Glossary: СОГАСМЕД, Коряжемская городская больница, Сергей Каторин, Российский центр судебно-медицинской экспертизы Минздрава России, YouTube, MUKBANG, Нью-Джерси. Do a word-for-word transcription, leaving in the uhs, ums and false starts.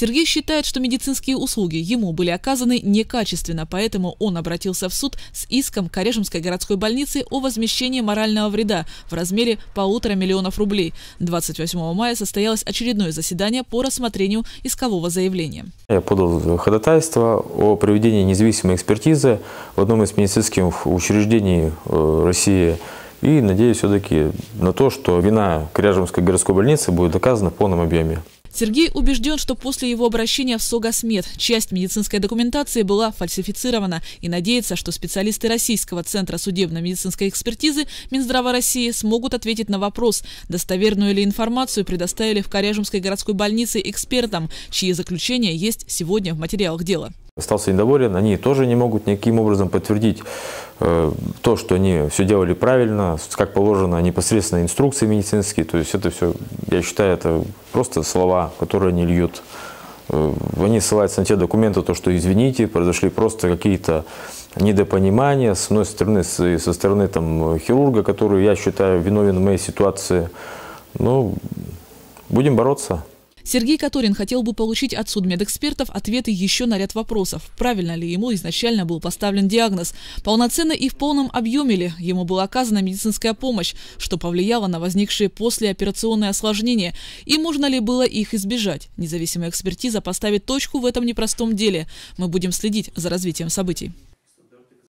Сергей считает, что медицинские услуги ему были оказаны некачественно, поэтому он обратился в суд с иском Коряжемской городской больницы о возмещении морального вреда в размере полутора миллионов рублей. двадцать восьмого мая состоялось очередное заседание по рассмотрению искового заявления. Я подал ходатайство о проведении независимой экспертизы в одном из медицинских учреждений России. И надеюсь все-таки на то, что вина Коряжемской городской больницы будет доказана в полном объеме. Сергей убежден, что после его обращения в СОГАСМЕД часть медицинской документации была фальсифицирована, и надеется, что специалисты Российского центра судебно-медицинской экспертизы Минздрава России смогут ответить на вопрос, достоверную ли информацию предоставили в Коряжемской городской больнице экспертам, чьи заключения есть сегодня в материалах дела. Остался недоволен, они тоже не могут никаким образом подтвердить э, то, что они все делали правильно, как положено, непосредственно инструкции медицинские. То есть это все, я считаю, это просто слова, которые они льют. Э, они ссылаются на те документы, то, что извините, произошли просто какие-то недопонимания с одной стороны, с, со стороны там, хирурга, который я считаю виновен в моей ситуации. Ну, будем бороться. Сергей Каторин хотел бы получить от судмедэкспертов ответы еще на ряд вопросов. Правильно ли ему изначально был поставлен диагноз? Полноценно и в полном объеме ли ему была оказана медицинская помощь, что повлияло на возникшие послеоперационные осложнения? И можно ли было их избежать? Независимая экспертиза поставит точку в этом непростом деле. Мы будем следить за развитием событий.